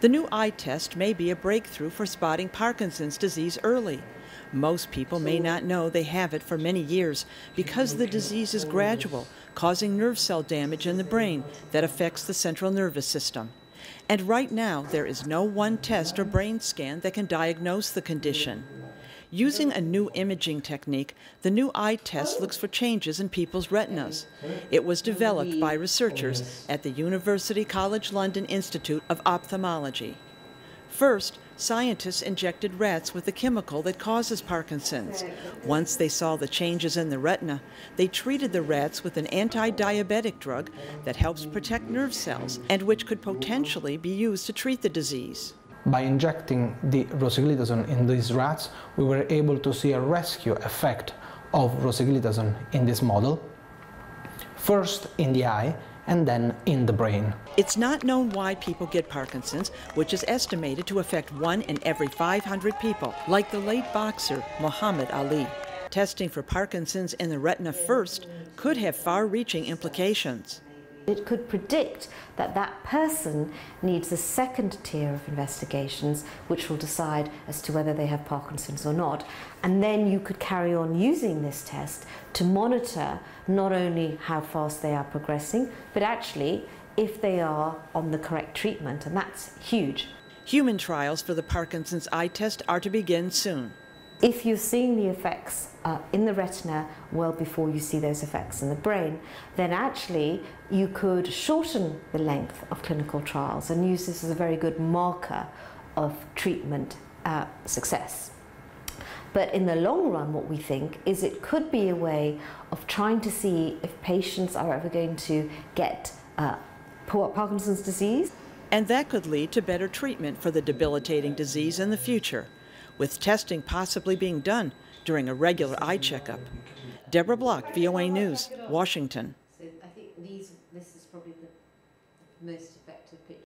The new eye test may be a breakthrough for spotting Parkinson's disease early. Most people may not know they have it for many years because the disease is gradual, causing nerve cell damage in the brain that affects the central nervous system. And right now, there is no one test or brain scan that can diagnose the condition. Using a new imaging technique, the new eye test looks for changes in people's retinas. It was developed by researchers at the University College London Institute of Ophthalmology. First, scientists injected rats with the chemical that causes Parkinson's. Once they saw the changes in the retina, they treated the rats with an anti-diabetic drug that helps protect nerve cells and which could potentially be used to treat the disease. By injecting the rosiglitazone in these rats, we were able to see a rescue effect of rosiglitazone in this model, first in the eye, and then in the brain. It's not known why people get Parkinson's, which is estimated to affect 1 in every 500 people, like the late boxer Muhammad Ali. Testing for Parkinson's in the retina first could have far-reaching implications. It could predict that that person needs a second tier of investigations, which will decide as to whether they have Parkinson's or not. And then you could carry on using this test to monitor not only how fast they are progressing, but actually if they are on the correct treatment, and that's huge. Human trials for the Parkinson's eye test are to begin soon. If you're seeing the effects in the retina well before you see those effects in the brain, then actually you could shorten the length of clinical trials and use this as a very good marker of treatment success. But in the long run, what we think is it could be a way of trying to see if patients are ever going to get Parkinson's disease. And that could lead to better treatment for the debilitating disease in the future, with testing possibly being done during a regular eye checkup. Deborah Block, VOA News, Washington. So I think this is probably the most effective picture.